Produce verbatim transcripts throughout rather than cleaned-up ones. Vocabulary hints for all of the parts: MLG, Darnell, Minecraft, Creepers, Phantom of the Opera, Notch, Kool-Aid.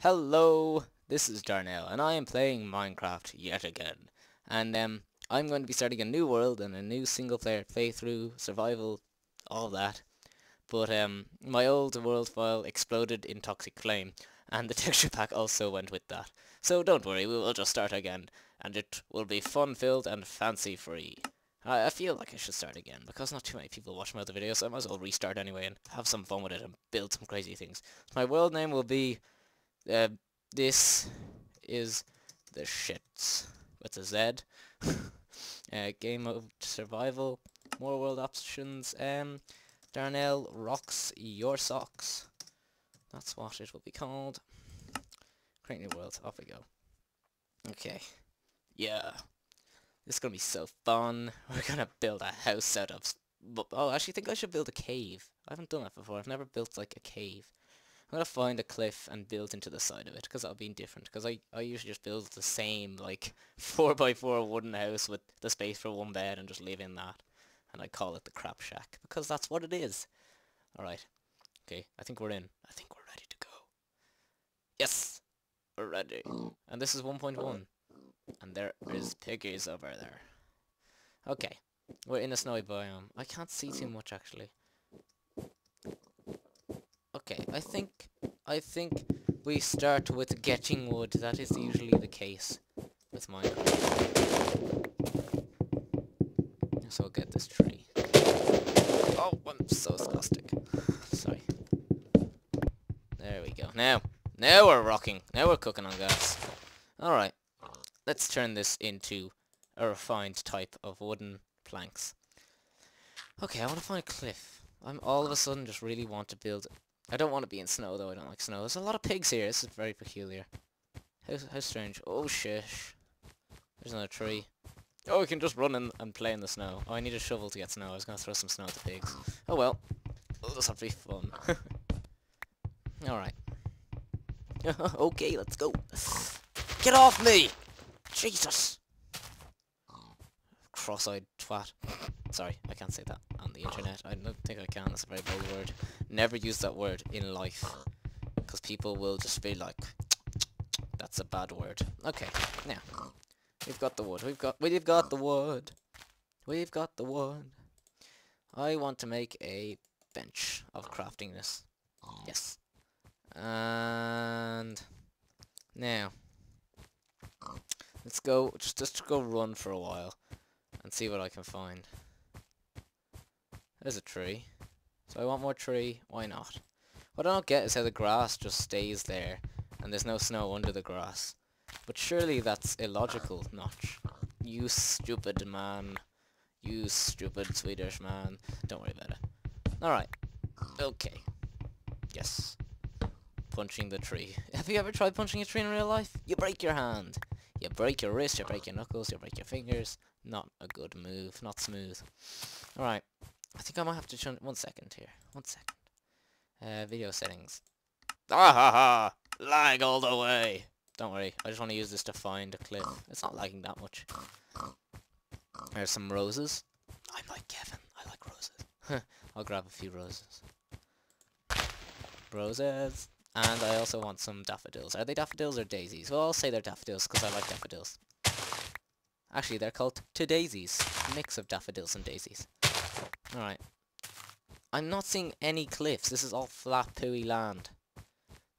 Hello, this is Darnell, and I am playing Minecraft yet again. And um, I'm going to be starting a new world and a new single-player playthrough, survival, all that. But um, my old world file exploded in toxic flame, and the texture pack also went with that. So don't worry, we will just start again, and it will be fun-filled and fancy-free. I, I feel like I should start again, because not too many people watch my other videos, so I might as well restart anyway and have some fun with it and build some crazy things. My world name will be... Uh, this is the shits. What's a Z? uh, game of survival. More world options. Um, Darnell rocks your socks. That's what it will be called. Create new world. Off we go. Okay. Yeah. This is gonna be so fun. We're gonna build a house out of... Oh, I actually think I should build a cave. I haven't done that before. I've never built, like, a cave. I'm going to find a cliff and build into the side of it, because that'll be different, because I, I usually just build the same, like, four by four wooden house with the space for one bed and just live in that. And I call it the crap shack, because that's what it is. Alright. Okay, I think we're in. I think we're ready to go. Yes! We're ready. And this is one point one. And there is piggies over there. Okay. We're in a snowy biome. I can't see too much, actually. Okay, I think, I think we start with getting wood. That is usually the case with Minecraft. So I'll get this tree. Oh, I'm so sarcastic. Sorry. There we go. Now, now we're rocking. Now we're cooking on gas. Alright, let's turn this into a refined type of wooden planks. Okay, I want to find a cliff. I'm all of a sudden just really want to build... I don't want to be in snow, though. I don't like snow. There's a lot of pigs here. This is very peculiar. How, how strange. Oh, shish. There's another tree. Oh, we can just run in and play in the snow. Oh, I need a shovel to get snow. I was going to throw some snow at the pigs. Oh, well. Oh, this will be fun. Alright. Okay, let's go. Get off me! Jesus! Cross-eyed twat. Sorry, I can't say that on the internet. I don't think I can. That's a very bold word. Never use that word in life, because people will just be like, "That's a bad word." Okay, now we've got the wood. We've got we've got the wood. We've got the wood. I want to make a bench of crafting this. Yes, and now let's go. Just just go run for a while and see what I can find. There's a tree. So I want more tree. Why not? What I don't get is how the grass just stays there and there's no snow under the grass. But surely that's illogical, Notch. You stupid man. You stupid Swedish man. Don't worry about it. Alright. Okay. Yes. Punching the tree. Have you ever tried punching a tree in real life? You break your hand. You break your wrist, you break your knuckles, you break your fingers. Not a good move. Not smooth. Alright. I think I might have to change... One second here. One second. Uh, video settings. Ah ha ha! Lag all the way! Don't worry. I just want to use this to find a cliff. It's not lagging that much. There's some roses. I'm like Kevin. I like roses. I'll grab a few roses. Roses. And I also want some daffodils. Are they daffodils or daisies? Well, I'll say they're daffodils because I like daffodils. Actually, they're called two daisies. A mix of daffodils and daisies. Alright. I'm not seeing any cliffs. This is all flat, pooey land.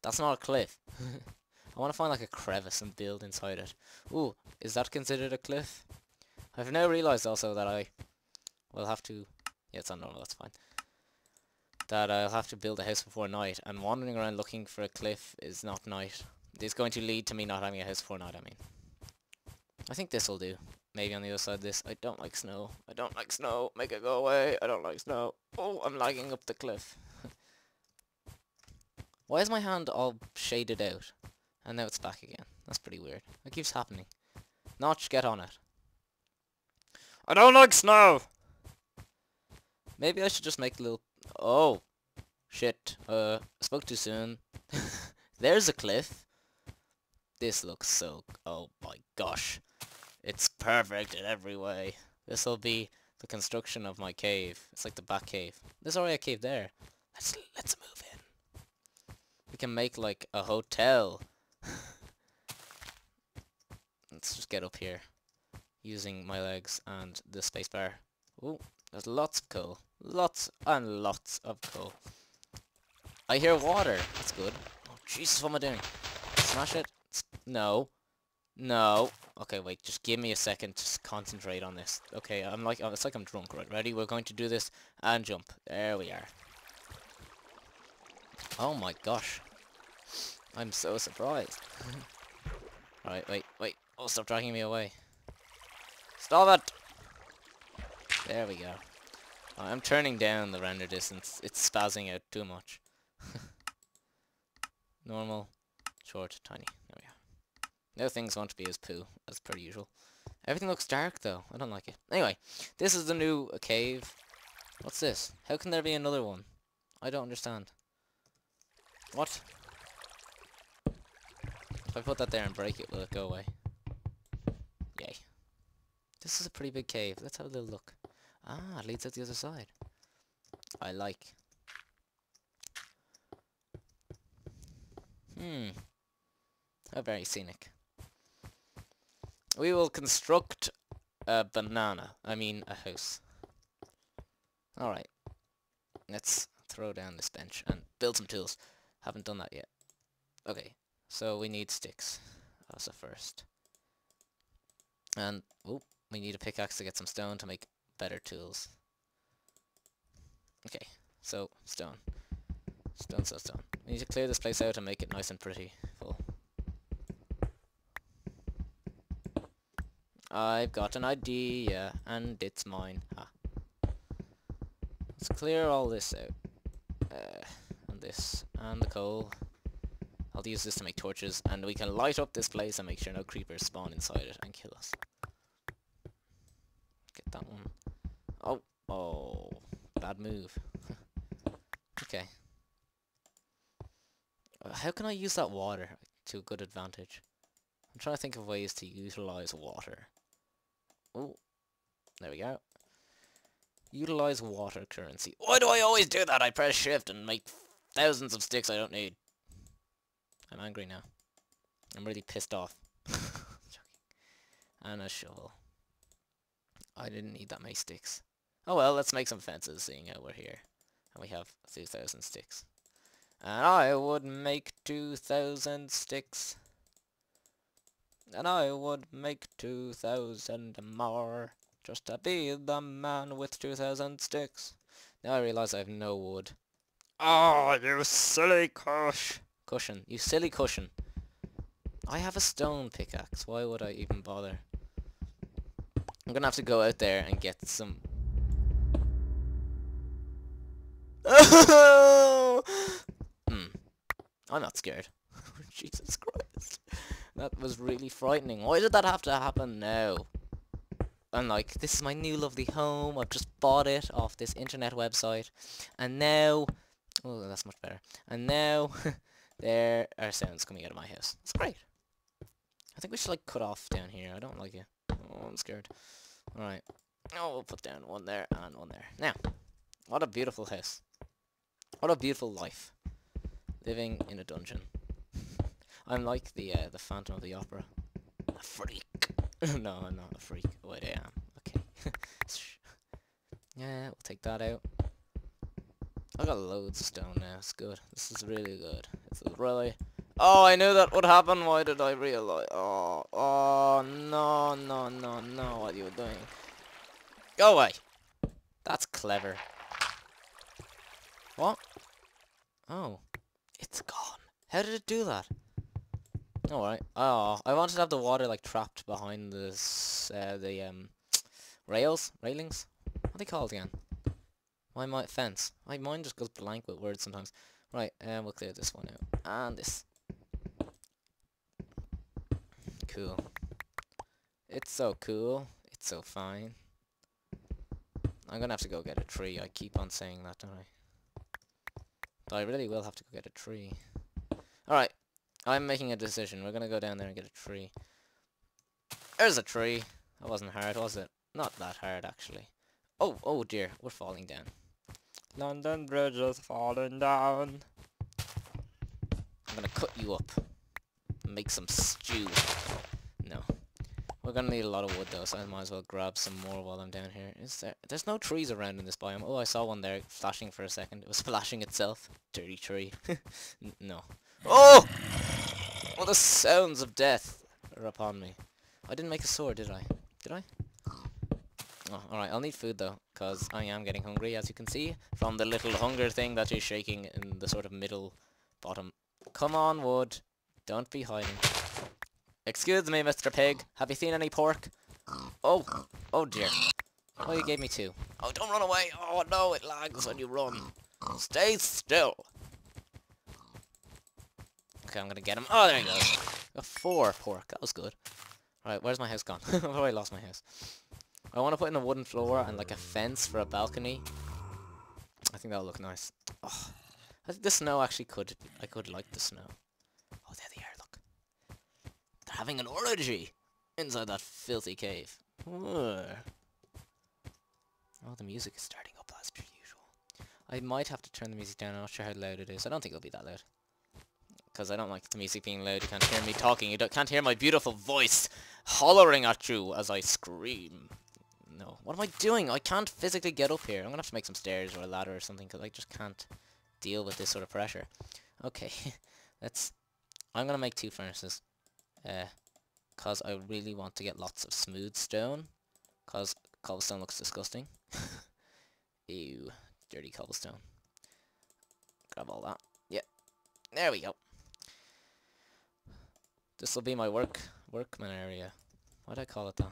That's not a cliff. I want to find like a crevice and build inside it. Ooh, is that considered a cliff? I've now realised also that I will have to... Yeah, it's on normal, that's fine. That I'll have to build a house before night, and wandering around looking for a cliff is not night. It's going to lead to me not having a house before night, I mean. I think this will do. Maybe on the other side of this. I don't like snow. I don't like snow. Make it go away. I don't like snow. Oh, I'm lagging up the cliff. Why is my hand all shaded out? And now it's back again. That's pretty weird. That keeps happening. Notch, get on it. I don't like snow! Maybe I should just make a little... Oh. Shit. Uh, spoke too soon. There's a cliff. This looks so... Oh my gosh. It's perfect in every way. This will be the construction of my cave. It's like the back cave. There's already a cave there. Let's let's move in. We can make like a hotel. Let's just get up here using my legs and the spacebar. Ooh, there's lots of coal. Lots and lots of coal. I hear water. That's good. Oh, Jesus, what am I doing? Smash it? No. No. Okay, wait. Just give me a second to concentrate on this. Okay, I'm like, it's like I'm drunk, right? Ready? We're going to do this and jump. There we are. Oh my gosh. I'm so surprised. Alright, wait, wait. Oh, stop dragging me away. Stop it! There we go. I'm turning down the render distance. It's spazzing out too much. Normal, short, tiny. There we go. No things want to be as poo, as per usual. Everything looks dark though. I don't like it. Anyway, this is the new cave. What's this? How can there be another one? I don't understand. What? If I put that there and break it, will it go away? Yay. This is a pretty big cave. Let's have a little look. Ah, it leads out the other side. I like. Hmm. How very scenic. We will construct a banana. I mean, a house. Alright. Let's throw down this bench and build some tools. Haven't done that yet. Okay. So we need sticks. That's the first. And, oh, we need a pickaxe to get some stone to make better tools. Okay, so stone. Stone, so stone. We need to clear this place out and make it nice and pretty. Full. I've got an idea, and it's mine. Ha. Let's clear all this out. Uh, and this, and the coal. I'll use this to make torches, and we can light up this place and make sure no creepers spawn inside it and kill us. Get that one. Oh, oh, bad move. Okay. Uh, how can I use that water to a good advantage? I'm trying to think of ways to utilize water. Oh, there we go. Utilize water currency. Why do I always do that? I press shift and make thousands of sticks I don't need. I'm angry now. I'm really pissed off. And a shovel. I didn't need that many sticks. Oh well, let's make some fences, seeing how we're here. And we have two thousand sticks. And I would make two thousand sticks. And I would make two thousand more. Just to be the man with two thousand sticks. Now I realise I have no wood. Oh, you silly cush. Cushion. You silly cushion. I have a stone pickaxe. Why would I even bother? I'm gonna have to go out there and get some. Oh! Mm. I'm not scared. Jesus Christ. That was really frightening. Why did that have to happen now? I'm like, this is my new lovely home. I've just bought it off this internet website. And now... Oh, that's much better. And now there are sounds coming out of my house. It's great. I think we should like cut off down here. I don't like it. Oh, I'm scared. Alright. Oh, we'll put down one there and one there. Now, what a beautiful house. What a beautiful life. Living in a dungeon. I'm like the uh, the Phantom of the Opera. A freak. No, I'm not a freak. Wait, I am. Okay. Yeah, we'll take that out. I got loads of stone now. It's good. This is really good. This is really... Oh, I knew that would happen. Why did I realize? Oh, oh, no, no, no, no. What are you doing? Go away. That's clever. What? Oh, it's gone. How did it do that? All right. Oh, I wanted to have the water like trapped behind this, uh, the um, rails, railings. What are they called again? Why my fence? My mind just goes blank with words sometimes. Right, and uh, we'll clear this one out and this. Cool. It's so cool. It's so fine. I'm gonna have to go get a tree. I keep on saying that, don't I? But I really will have to go get a tree. Alright. I'm making a decision. We're gonna go down there and get a tree. There's a tree. That wasn't hard, was it? Not that hard, actually. Oh, oh dear. We're falling down. London Bridge is falling down. gonna cut you up and make some stew. No. We're gonna need a lot of wood though, so I might as well grab some more while I'm down here. Is there? There's no trees around in this biome. Oh, I saw one there flashing for a second. It was flashing itself. Dirty tree. No. Oh! Well, the sounds of death are upon me. I didn't make a sword, did I? Did I? Oh, alright, I'll need food though, because I am getting hungry, as you can see, from the little hunger thing that is shaking in the sort of middle bottom. Come on, wood. Don't be hiding. Excuse me, Mister Pig. Have you seen any pork? Oh. Oh, dear. Oh, you gave me two. Oh, don't run away. Oh, no, it lags when you run. Stay still. Okay, I'm going to get him. Oh, there he goes. Got four pork. That was good. Alright, where's my house gone? I've already lost my house. I want to put in a wooden floor and like a fence for a balcony. I think that'll look nice. Oh, I think the snow actually could. I could like the snow. Oh, there they are, look. They're having an orgy inside that filthy cave. Ugh. Oh, the music is starting up as per usual. I might have to turn the music down. I'm not sure how loud it is. I don't think it'll be that loud. Because I don't like the music being loud. You can't hear me talking. You don't, can't hear my beautiful voice hollering at you as I scream. No. What am I doing? I can't physically get up here. I'm going to have to make some stairs or a ladder or something because I just can't deal with this sort of pressure. Okay. Let's... I'm going to make two furnaces. Because uh, I really want to get lots of smooth stone. Because cobblestone looks disgusting. Ew. Dirty cobblestone. Grab all that. Yep. Yeah. There we go. This will be my work, workman area. Why do I call it that?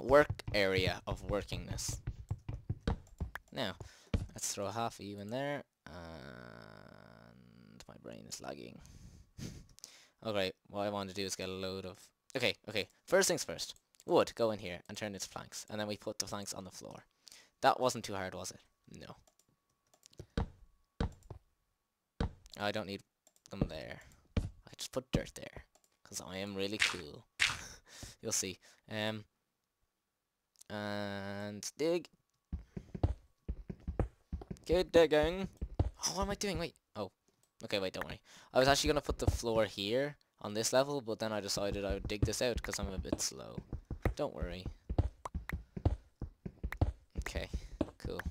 Work area of workingness. Now, let's throw half of you in there. And my brain is lagging. Okay, what I want to do is get a load of... Okay, okay, first things first. Wood, go in here and turn into planks. And then we put the planks on the floor. That wasn't too hard, was it? No. I don't need them there. Just put dirt there, because I am really cool. You'll see. Um, and dig. Good digging. Oh, what am I doing? Wait. Oh. Okay, wait, don't worry. I was actually going to put the floor here on this level, but then I decided I would dig this out because I'm a bit slow. Don't worry. Okay, cool.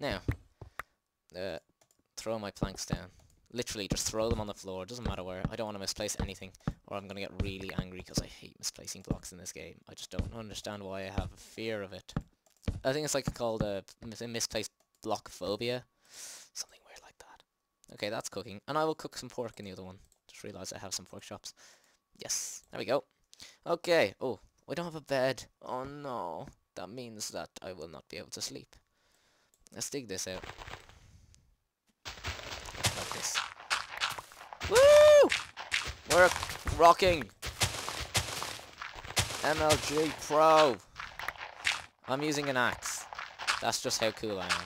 Now. Uh, throw my planks down. Literally, just throw them on the floor. Doesn't matter where. I don't want to misplace anything, or I'm gonna get really angry because I hate misplacing blocks in this game. I just don't understand why I have a fear of it. I think it's like called a mis misplaced block phobia, something weird like that. Okay, that's cooking, and I will cook some pork in the other one. Just realised I have some pork chops. Yes, there we go. Okay. Oh, I don't have a bed. Oh no, that means that I will not be able to sleep. Let's dig this out. Woo! We're rocking! M L G Pro! I'm using an axe. That's just how cool I am.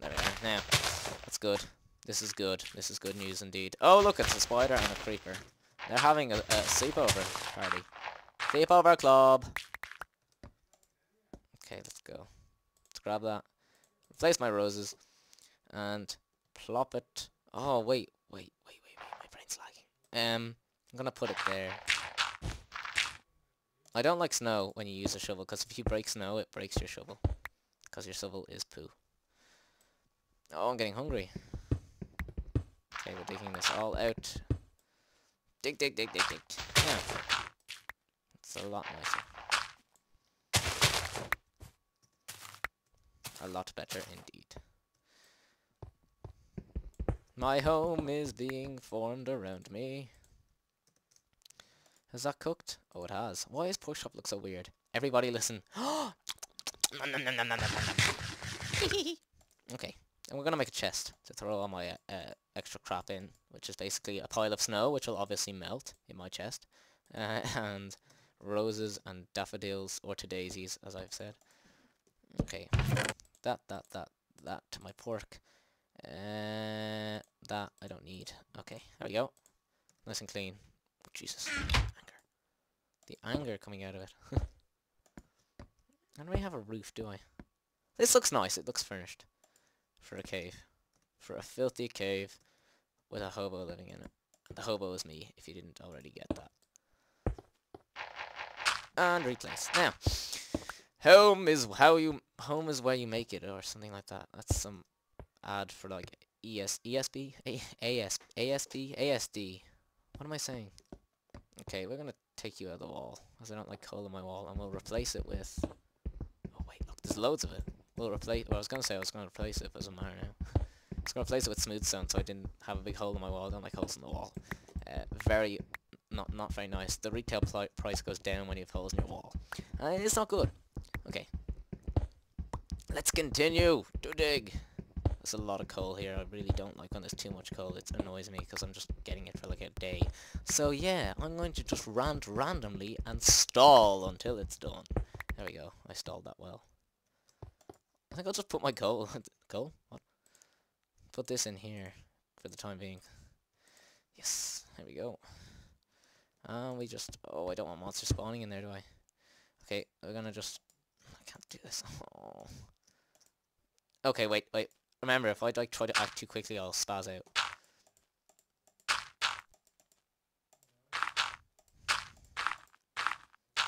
There we go. Now, that's good. This is good. This is good news indeed. Oh, look, it's a spider and a creeper. They're having a, a sleepover party. Sleepover club! Okay, let's go. Let's grab that. Replace my roses. And plop it. Oh, wait, wait, wait, wait, wait. My brain's lagging. Um, I'm going to put it there. I don't like snow when you use a shovel, because if you break snow, it breaks your shovel. Because your shovel is poo. Oh, I'm getting hungry. Okay, we're digging this all out. Dig, dig, dig, dig, dig. Yeah. It's a lot nicer. A lot better indeed. My home is being formed around me. Has that cooked? Oh, it has. Why does pork chop look so weird? Everybody listen. Okay, and we're gonna make a chest to throw all my uh, extra crap in, which is basically a pile of snow, which will obviously melt in my chest, uh, and roses and daffodils, or daisies, as I've said. Okay. That, that, that, that to my pork. Uh, that I don't need. Okay, there we go. Nice and clean. Jesus. Anger. The anger coming out of it. I don't really have a roof, do I? This looks nice. It looks furnished. For a cave. For a filthy cave with a hobo living in it. The hobo is me, if you didn't already get that. And replace. Now, home is how you home is where you make it, or something like that. That's some ad for like E S, E S B, A S, A S B, A S D. What am I saying? Okay, we're gonna take you out of the wall, because I don't like coal in my wall, and we'll replace it with. Oh wait, look, there's loads of it. We'll replace. Well, I was gonna say I was gonna replace it, but it doesn't matter now. I was gonna replace it with smooth stone, so I didn't have a big hole in my wall. I don't like holes in the wall. Uh, very. Not not very nice. The retail price goes down when you have holes in your wall. And it's not good. Okay. Let's continue to dig. There's a lot of coal here. I really don't like when there's too much coal. It annoys me because I'm just getting it for like a day. So yeah, I'm going to just rant randomly and stall until it's done. There we go. I stalled that well. I think I'll just put my coal... coal? What? Put this in here for the time being. Yes. There we go. Um, we just... Oh, I don't want monsters spawning in there, do I? Okay, we're gonna just... I can't do this. Oh. Okay, wait, wait. Remember, if I like, try to act too quickly, I'll spaz out.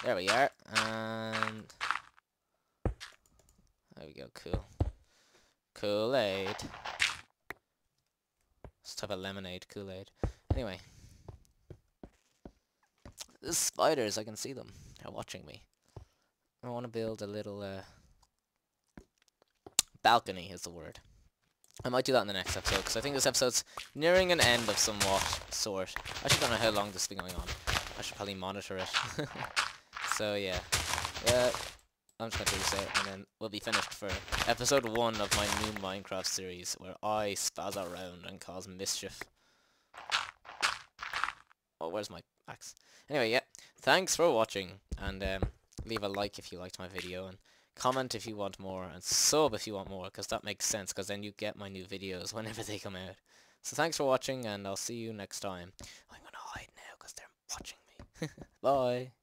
There we are. And... There we go, cool. Kool-Aid. Let's have a lemonade Kool-Aid. Anyway... There's spiders, I can see them. They're watching me. I want to build a little, uh... balcony is the word. I might do that in the next episode, because I think this episode's nearing an end of somewhat sort. I actually don't know how long this has been going on. I should probably monitor it. So, yeah. Uh, I'm just going to do this out, and then we'll be finished for episode one of my new Minecraft series, where I spaz around and cause mischief. Oh, where's my... Axe. Anyway, yeah, thanks for watching, and um, leave a like if you liked my video, and comment if you want more, and sub if you want more, because that makes sense, because then you get my new videos whenever they come out. So thanks for watching, and I'll see you next time. I'm going to hide now, because they're watching me. Bye!